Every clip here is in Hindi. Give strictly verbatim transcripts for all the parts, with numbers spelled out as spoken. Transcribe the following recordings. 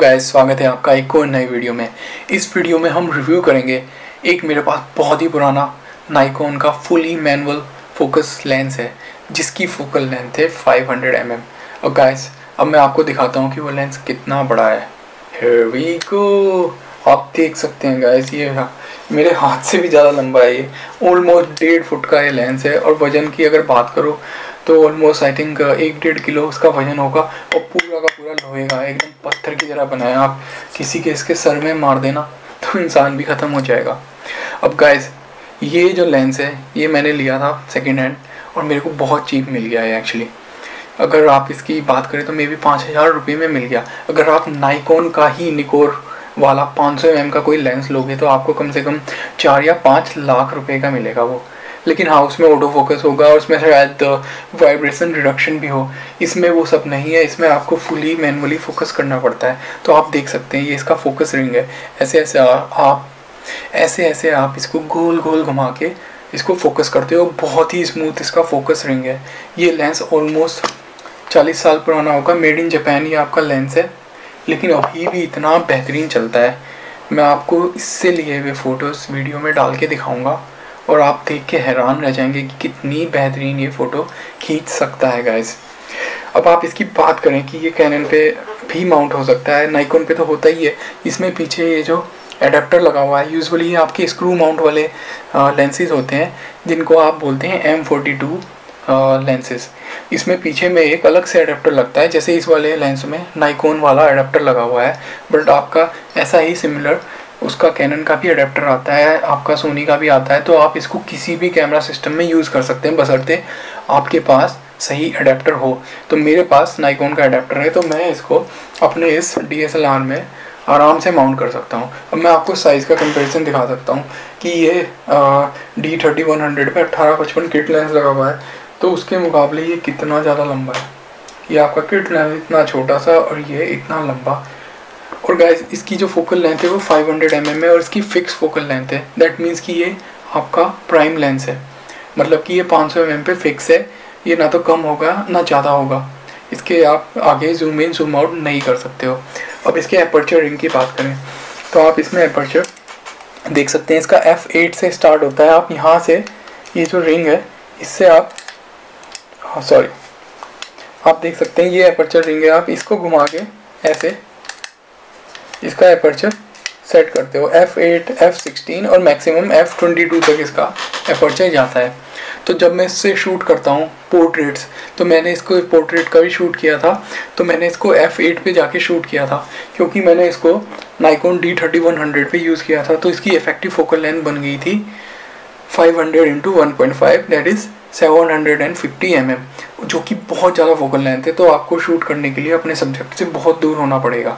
गाइस, स्वागत है आपका एक और नई वीडियो में। इस वीडियो में हम रिव्यू करेंगे, एक मेरे पास बहुत ही पुराना नाइकॉन का फुली मैनुअल फोकस लेंस है जिसकी फोकल लेंथ है फाइव हंड्रेड एम एम। और गाइस अब मैं आपको दिखाता हूँ कि वो लेंस कितना बड़ा है। Here we go. आप देख सकते हैं गाइस, ये हाँ, मेरे हाथ से भी ज़्यादा लंबा है। ये ऑलमोस्ट डेढ़ फुट का ये लेंस है और वज़न की अगर बात करो तो ऑलमोस्ट आई थिंक एक डेढ़ किलो उसका वज़न होगा। और पूरा का पूरा लोहे का, एकदम पत्थर की तरह बनाया। आप किसी के इसके सर में मार देना तो इंसान भी ख़त्म हो जाएगा। अब गाइस ये जो लेंस है ये मैंने लिया था सेकेंड हैंड और मेरे को बहुत चीप मिल गया है। एक्चुअली अगर आप इसकी बात करें तो मे बी पाँच हज़ार रुपये में मिल गया। अगर आप नाइकॉन का ही निकोर वाला पाँच सौ एम एम का कोई लेंस लोगे तो आपको कम से कम चार या पाँच लाख रुपए का मिलेगा वो। लेकिन हाँ, उसमें ऑटो फोकस होगा और उसमें शायद वाइब्रेशन रिडक्शन भी हो। इसमें वो सब नहीं है, इसमें आपको फुली मैनुअली फोकस करना पड़ता है। तो आप देख सकते हैं ये इसका फोकस रिंग है। ऐसे ऐसे आप ऐसे ऐसे आप इसको गोल गोल घुमा के इसको फोकस करते हो। बहुत ही स्मूथ इसका फोकस रिंग है। ये लेंस ऑलमोस्ट चालीस साल पुराना होगा। मेड इन जापान ये आपका लेंस है, लेकिन अभी भी इतना बेहतरीन चलता है। मैं आपको इससे लिए हुए फ़ोटोज़ वीडियो में डाल के दिखाऊंगा और आप देख के हैरान रह जाएंगे कि कितनी बेहतरीन ये फ़ोटो खींच सकता है गाइस। अब आप इसकी बात करें कि ये कैनन पे भी माउंट हो सकता है, नाइकॉन पे तो होता ही है। इसमें पीछे ये जो एडाप्टर लगा हुआ है, यूजुअली ये आपके स्क्रू माउंट वाले लेंसेज होते हैं जिनको आप बोलते हैं एम फोर्टी टू लेंसेज। इसमें पीछे में एक अलग से अडेप्टर लगता है, जैसे इस वाले लेंस में नाइकॉन वाला अडेप्टर लगा हुआ है। बट आपका ऐसा ही सिमिलर उसका कैनन का भी अडेप्टर आता है, आपका सोनी का भी आता है। तो आप इसको किसी भी कैमरा सिस्टम में यूज़ कर सकते हैं, बशर्ते आपके पास सही अडेप्टर हो। तो मेरे पास नाइकॉन का अडेप्टर है, तो मैं इसको अपने इस डी एस एल आर में आराम से माउंट कर सकता हूँ। अब मैं आपको साइज़ का कंपैरिजन दिखा सकता हूँ कि ये डी थर्टी वन हंड्रेड पर अट्ठारह पचपन किट लेंस लगा हुआ है, तो उसके मुकाबले ये कितना ज़्यादा लंबा है। ये आपका किट लेंस इतना छोटा सा और ये इतना लंबा। और गाइस इसकी जो फोकल लेंथ है वो फाइव हंड्रेड एम एम है और इसकी फ़िक्स फोकल लेंथ है। दैट मीन्स कि ये आपका प्राइम लेंस है, मतलब कि ये पाँच सौ एम एम पे फिक्स है। ये ना तो कम होगा ना ज़्यादा होगा, इसके आप आगे जूम इन जूम आउट नहीं कर सकते हो। अब इसके एपर्चर रिंग की बात करें तो आप इसमें एपर्चर देख सकते हैं। इसका एफ़ एट से स्टार्ट होता है। आप यहाँ से ये जो रिंग है इससे आप सॉरी आप देख सकते हैं ये एपर्चर रिंग है। आप इसको घुमा के ऐसे इसका एपर्चर सेट करते हो। एफ एट, एफ सिक्सटीन और मैक्सिमम एफ ट्वेंटी टू तक इसका एपर्चर जाता है। तो जब मैं इससे शूट करता हूँ पोर्ट्रेट्स, तो मैंने इसको पोर्ट्रेट का भी शूट किया था, तो मैंने इसको एफ एट पे जाके शूट किया था क्योंकि मैंने इसको Nikon D thirty one hundred पे यूज़ किया था। तो इसकी इफेक्टिव फोकल लेंथ बन गई थी five hundred into one point five, that is seven hundred fifty M M, जो कि बहुत ज़्यादा फोकल लेंथ है। तो आपको शूट करने के लिए अपने सब्जेक्ट से बहुत दूर होना पड़ेगा।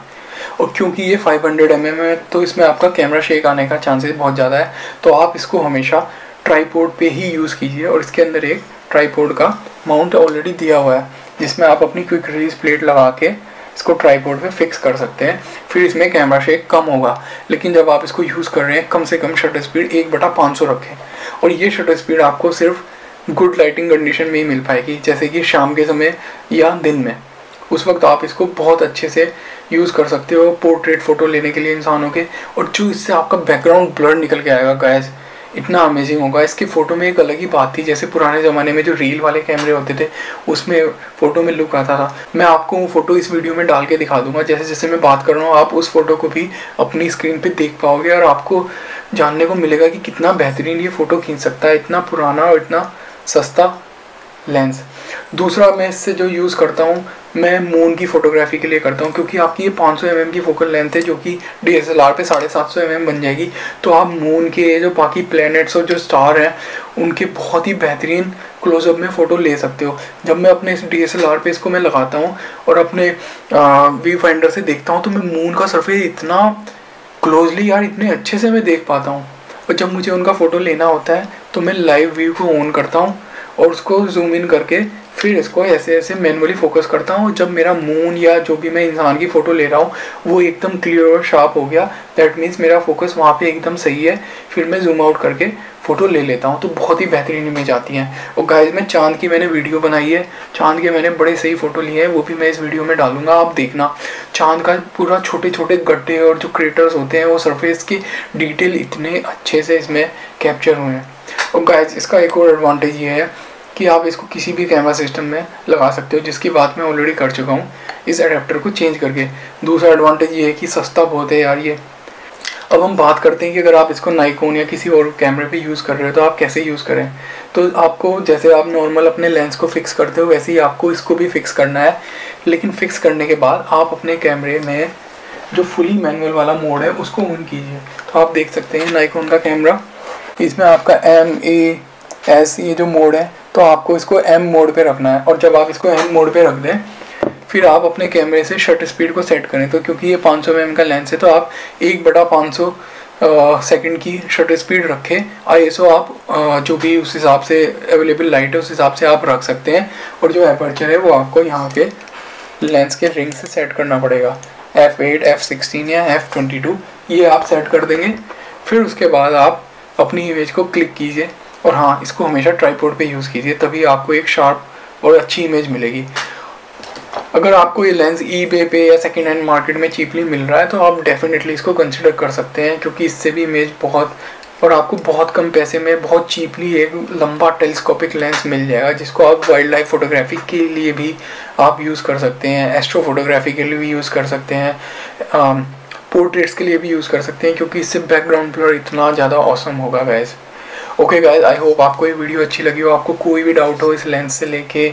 और क्योंकि ये फाइव हंड्रेड एम एम है तो इसमें आपका कैमरा शेक आने का चांसेस बहुत ज़्यादा है। तो आप इसको हमेशा ट्राईपोड पे ही यूज़ कीजिए और इसके अंदर एक ट्राईपोड का माउंट ऑलरेडी दिया हुआ है जिसमें आप अपनी क्विक रिलीज प्लेट लगा के इसको ट्राईपोड पे फिक्स कर सकते हैं। फिर इसमें कैमरा शेक कम होगा, लेकिन जब आप इसको यूज़ कर रहे हैं कम से कम शटर स्पीड एक बटा पाँच सौ रखें। और ये शटर स्पीड आपको सिर्फ गुड लाइटिंग कंडीशन में ही मिल पाएगी, जैसे कि शाम के समय या दिन में। उस वक्त आप इसको बहुत अच्छे से यूज़ कर सकते हो पोर्ट्रेट फ़ोटो लेने के लिए इंसानों के। और जो इससे आपका बैकग्राउंड ब्लर निकल के आएगा गाइस, इतना अमेजिंग होगा। इसके फ़ोटो में एक अलग ही बात थी, जैसे पुराने ज़माने में जो रील वाले कैमरे होते थे उसमें फ़ोटो में लुक आता था। मैं आपको वो फ़ोटो इस वीडियो में डाल के दिखा दूंगा। जैसे जैसे मैं बात कर रहा हूँ आप उस फ़ोटो को भी अपनी स्क्रीन पे देख पाओगे और आपको जानने को मिलेगा कि कितना बेहतरीन ये फ़ोटो खींच सकता है, इतना पुराना और इतना सस्ता लेंस। दूसरा मैं इससे जो यूज़ करता हूँ, मैं मून की फ़ोटोग्राफी के लिए करता हूँ, क्योंकि आपकी ये पाँच सौ एम एम की फोकल लेंथ है जो कि डी एस एल आर पे साढ़े सात सौ एम एम बन जाएगी। तो आप मून के जो बाकी प्लैनेट्स और जो स्टार हैं उनके बहुत ही बेहतरीन क्लोजअप में फ़ोटो ले सकते हो। जब मैं अपने इस डी एस एल आर पे इसको मैं लगाता हूँ और अपने व्यू फाइंडर से देखता हूँ तो मैं मून का सरफेस इतना क्लोजली यार इतने अच्छे से मैं देख पाता हूँ। और जब मुझे उनका फ़ोटो लेना होता है तो मैं लाइव व्यू को ऑन करता हूँ और उसको जूम इन करके फिर इसको ऐसे ऐसे मैनुअली फोकस करता हूँ। जब मेरा मून या जो भी मैं इंसान की फ़ोटो ले रहा हूँ वो एकदम क्लियर और शार्प हो गया, दैट मीन्स मेरा फोकस वहाँ पे एकदम सही है। फिर मैं जूम आउट करके फ़ोटो ले लेता हूँ तो बहुत ही बेहतरीन इमेज आती है। और गाइस मैं चाँद की मैंने वीडियो बनाई है, चाँद के मैंने बड़े सही फ़ोटो लिए हैं, वो भी मैं इस वीडियो में डालूंगा। आप देखना चाँद का पूरा छोटे छोटे गड्ढे और जो क्रेटर्स होते हैं वो सरफेस की डिटेल इतने अच्छे से इसमें कैप्चर हुए हैं। और गाइस इसका एक और एडवांटेज ये है कि आप इसको किसी भी कैमरा सिस्टम में लगा सकते हो, जिसकी बात मैं ऑलरेडी कर चुका हूँ इस अडेप्टर को चेंज करके। दूसरा एडवांटेज ये है कि सस्ता बहुत है यार ये। अब हम बात करते हैं कि अगर आप इसको नाइकोन या किसी और कैमरे पे यूज़ कर रहे हो तो आप कैसे यूज़ करें। तो आपको जैसे आप नॉर्मल अपने लेंस को फिक्स करते हो वैसे ही आपको इसको भी फिक्स करना है, लेकिन फिक्स करने के बाद आप अपने कैमरे में जो फुली मैनुअल वाला मोड है उसको ऑन कीजिए। तो आप देख सकते हैं नाइकोन का कैमरा, इसमें आपका एम ए एस ये जो मोड है तो आपको इसको एम मोड पे रखना है। और जब आप इसको एम मोड पे रख दें फिर आप अपने कैमरे से शटर स्पीड को सेट करें। तो क्योंकि ये पाँच सौ एमएम का लेंस है तो आप एक बटा पाँच सौ सेकेंड की शटर स्पीड रखें। आईएसओ आप आ, जो भी उस हिसाब से अवेलेबल लाइट है उस हिसाब से आप रख सकते हैं। और जो एपर्चर है वो आपको यहाँ पे लेंस के रिंग से सेट करना पड़ेगा, एफ एट एफ सिक्सटीन या एफ ट्वेंटी टू ये आप सेट कर देंगे। फिर उसके बाद आप अपनी इमेज को क्लिक कीजिए और हाँ इसको हमेशा ट्राइपॉड पे यूज़ कीजिए, तभी आपको एक शार्प और अच्छी इमेज मिलेगी। अगर आपको ये लेंस ईबे पे या सेकेंड हैंड मार्केट में चीपली मिल रहा है तो आप डेफिनेटली इसको कंसिडर कर सकते हैं, क्योंकि इससे भी इमेज बहुत और आपको बहुत कम पैसे में बहुत चीपली एक लंबा टेलीस्कोपिक लेंस मिल जाएगा, जिसको आप वाइल्ड लाइफ फोटोग्राफी के लिए भी आप यूज़ कर सकते हैं, एस्ट्रो फोटोग्राफी के लिए भी यूज़ कर सकते हैं, पोर्ट्रेट्स के लिए भी यूज़ कर सकते हैं, क्योंकि इससे बैकग्राउंड ब्लर इतना ज़्यादा ऑसम होगा guys. Okay guys I hope आपको ये वीडियो अच्छी लगी हो। आपको कोई भी डाउट हो इस लेंस से लेके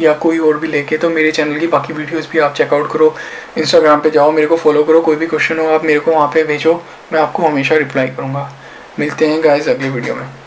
या कोई और भी लेके तो मेरे चैनल की बाकी वीडियोस भी आप चेकआउट करो, इंस्टाग्राम पे जाओ, मेरे को फॉलो करो। कोई भी क्वेश्चन हो आप मेरे को वहाँ पे भेजो, मैं आपको हमेशा रिप्लाई करूँगा। मिलते हैं गाइज अगली वीडियो में।